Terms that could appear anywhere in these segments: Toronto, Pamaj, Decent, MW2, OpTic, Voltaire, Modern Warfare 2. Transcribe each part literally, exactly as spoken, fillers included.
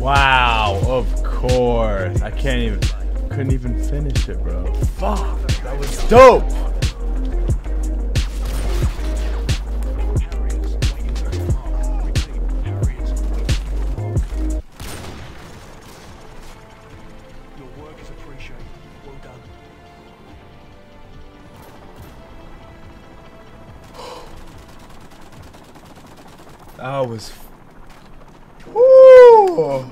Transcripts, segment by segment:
Wow, of course. I can't even, couldn't even finish it, bro. Fuck, that was dope. Your work is appreciated. Well done. That was. Woo!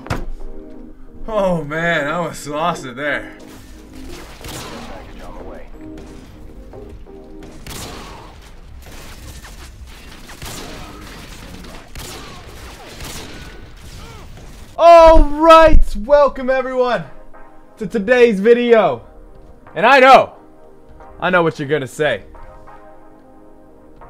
Oh man, I almost lost it there. Package on the way. All right, welcome everyone to today's video. And I know, I know what you're gonna say.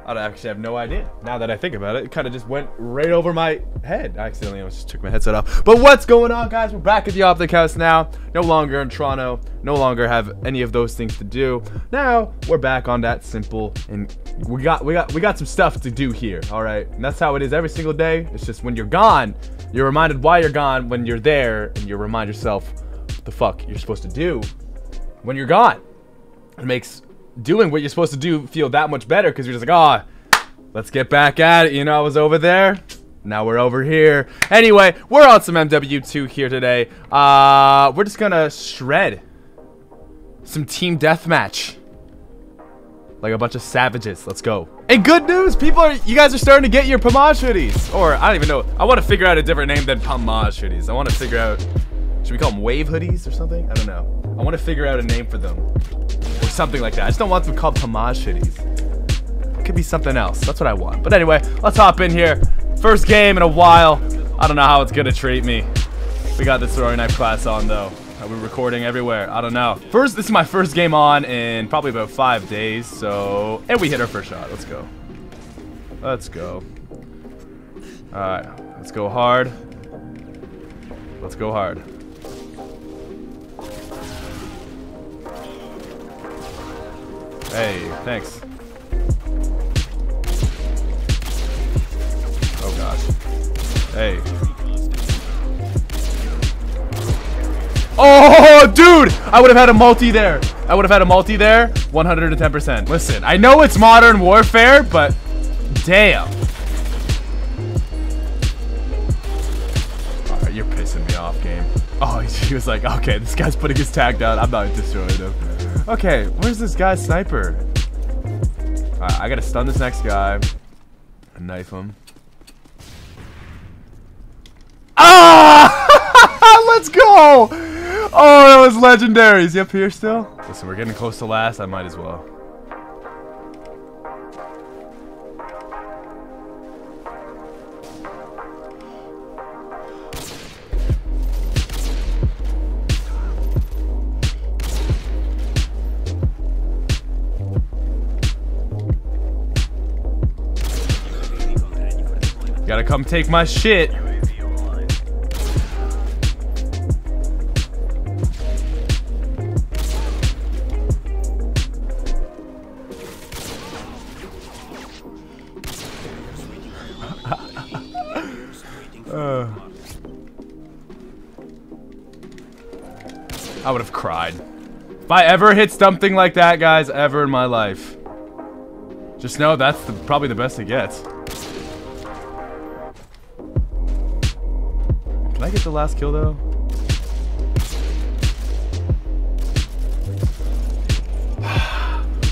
I actually have no idea. Now that I think about it, it kind of just went right over my head. I accidentally almost just took my headset off. But what's going on, guys? We're back at the Optic House now. No longer in Toronto. No longer have any of those things to do. Now we're back on that simple, and we got we got we got some stuff to do here. All right, and that's how it is every single day. It's just when you're gone, you're reminded why you're gone. When you're there, and you remind yourself what the fuck you're supposed to do when you're gone. It makes doing what you're supposed to do feel that much better, because you're just like, oh, let's get back at it. You know, I was over there, now we're over here. Anyway, we're on some M W two here today. Uh, we're just gonna shred some team deathmatch like a bunch of savages. Let's go. And good news, people are, you guys are starting to get your Pamaj hoodies, or I don't even know. I want to figure out a different name than Pamaj hoodies. I want to figure out, should we call them wave hoodies or something? I don't know. I want to figure out a name for them. Something like that. I just don't want them called Pamaj hoodies. It could be something else. That's what I want. But anyway, let's hop in here. First game in a while. I don't know how it's gonna treat me. We got this throwing knife class on though. We're recording everywhere. I don't know. First, this is my first game on in probably about five days. So, and we hit our first shot. Let's go. Let's go. All right. Let's go hard. Let's go hard. Hey, thanks. Oh gosh. Hey. Oh, dude! I would have had a multi there. I would have had a multi there. one hundred ten percent. Listen, I know it's Modern Warfare, but damn. Alright, you're pissing me off, game. Oh, he was like, okay, this guy's putting his tag down. I'm not destroying him. Okay, where's this guy's sniper? Alright, I gotta stun this next guy. Knife him. Ah! Let's go! Oh, that was legendary. Is he up here still? Listen, we're getting close to last. I might as well. Gotta come take my shit. uh. I would have cried. If I ever hit something like that, guys, ever in my life, just know that's the, probably the best it gets. Did I get the last kill though?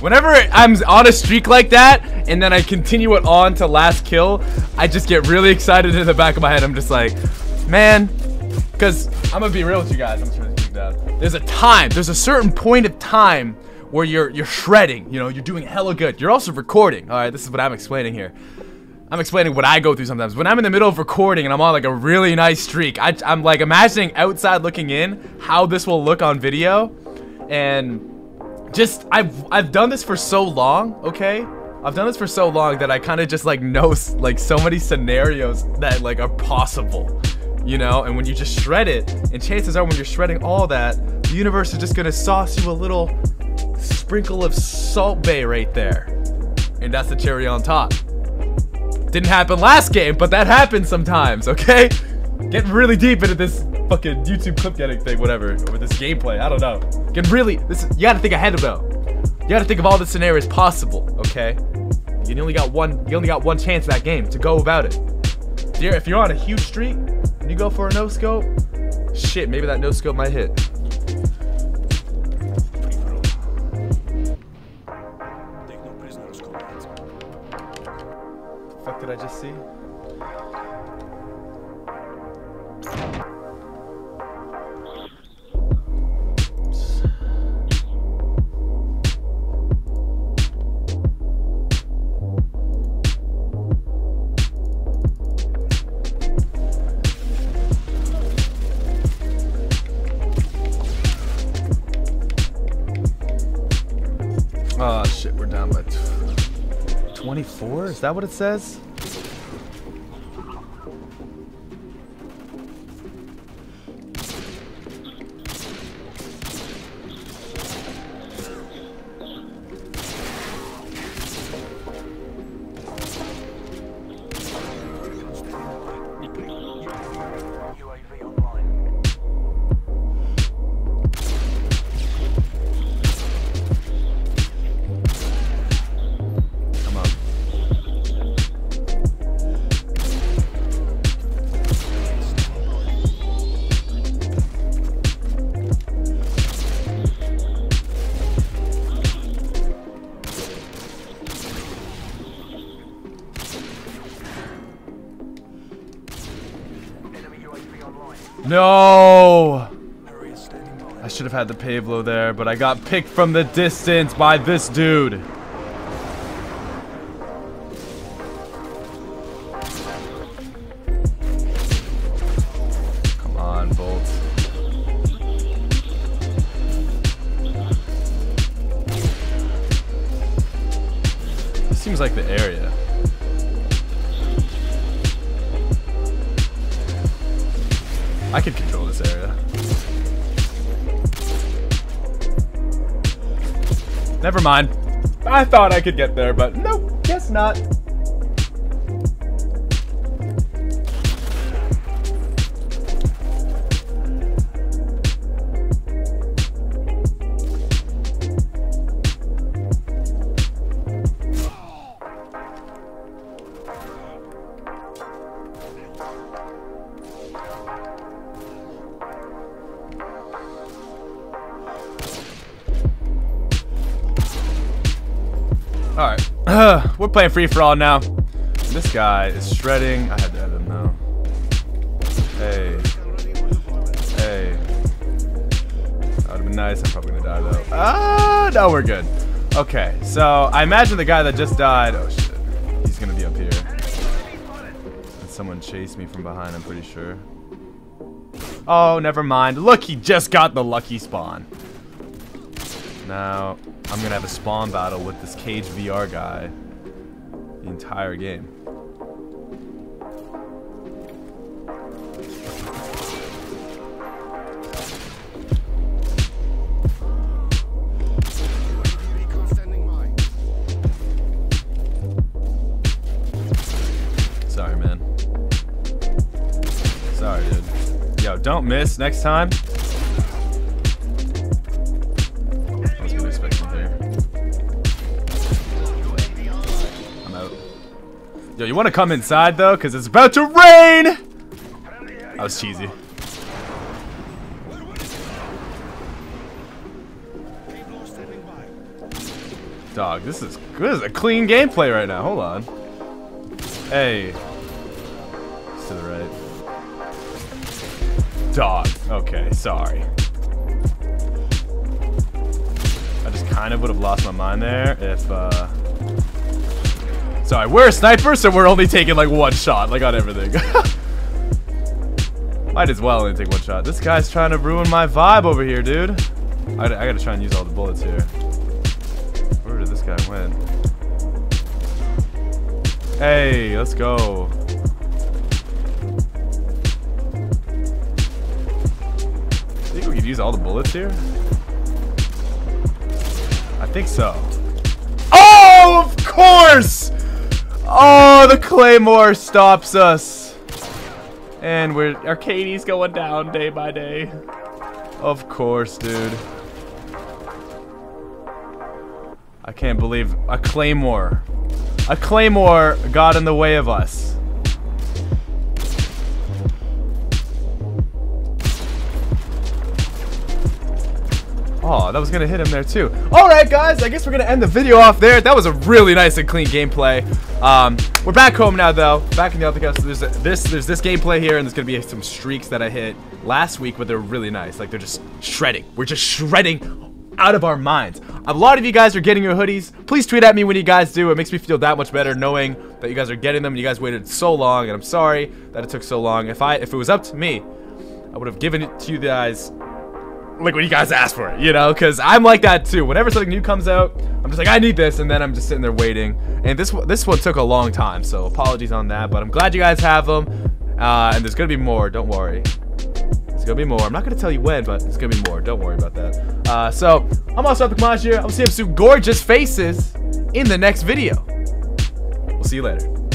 Whenever I'm on a streak like that, and then I continue it on to last kill, I just get really excited in the back of my head. I'm just like, man, because I'm gonna be real with you guys. I'm just gonna keep that. There's a time. There's a certain point of time where you're you're shredding. You know, you're doing hella good. You're also recording. All right, this is what I'm explaining here. I'm explaining what I go through sometimes. When I'm in the middle of recording and I'm on like a really nice streak, I, I'm like imagining outside looking in how this will look on video. And just, I've, I've done this for so long, okay? I've done this for so long that I kind of just like know like so many scenarios that like are possible, you know? And when you just shred it, and chances are when you're shredding all that, the universe is just gonna sauce you a little sprinkle of salt bae right there. And that's the cherry on top. Didn't happen last game, but that happens sometimes, okay? Getting really deep into this fucking YouTube clip getting thing, whatever, with this gameplay, I don't know. Getting really, this is, you gotta think ahead of though. You gotta think of all the scenarios possible, okay? You only got one, you only got one chance in that game to go about it. If you're on a huge streak, and you go for a no-scope, shit, maybe that no-scope might hit. What did I just see? Oh shit, we're down by twenty-four? Is that what it says? No! I should have had the Pablo there, but I got picked from the distance by this dude. Come on, Bolt. This seems like the area. I could control this area. Never mind. I thought I could get there, but nope, guess not. Alright, uh, we're playing free-for-all now. This guy is shredding. I had to edit him now. Hey. Hey. No, we're good. Okay, so I imagine the guy that just died. Oh shit, he's gonna be up here. And someone chased me from behind, I'm pretty sure. Oh, never mind. Look, he just got the lucky spawn. Now I'm gonna have a spawn battle with this Cage V R guy the entire game. Sorry, man. Sorry, dude. Yo, don't miss next time. Yo, you want to come inside though, cause it's about to rain. That was cheesy. Dog, this is good. This is a clean gameplay right now. Hold on. Hey, it's to the right. Dog. Okay, sorry. I just kind of would have lost my mind there if. Uh... Sorry, we're a sniper, so we're only taking like one shot, like on everything. Might as well only take one shot. This guy's trying to ruin my vibe over here, dude. I, I gotta try and use all the bullets here. Where did this guy win? Hey, let's go. Think we could use all the bullets here? I think so. Oh, of course! Oh, the claymore stops us, and we're Arcady's going down day by day. Of course, dude. I can't believe a claymore, a claymore got in the way of us. Oh, that was gonna hit him there too. Alright guys, I guess we're gonna end the video off there. That was a really nice and clean gameplay. Um, we're back home now though. Back in the other house. There's a, this there's this gameplay here, and there's gonna be some streaks that I hit last week, but they're really nice. Like, they're just shredding. We're just shredding out of our minds. A lot of you guys are getting your hoodies. Please tweet at me when you guys do. It makes me feel that much better knowing that you guys are getting them and you guys waited so long, and I'm sorry that it took so long. If I if it was up to me, I would have given it to you guys. Like when you guys ask for it, you know, because I'm like that too. Whenever something new comes out, I'm just like, I need this, and then I'm just sitting there waiting. And this this one took a long time, so apologies on that. But I'm glad you guys have them, uh, and there's gonna be more. Don't worry, there's gonna be more. I'm not gonna tell you when, but it's gonna be more. Don't worry about that. Uh, so I'm also at Pamaj here. I'll see you some gorgeous faces in the next video. We'll see you later.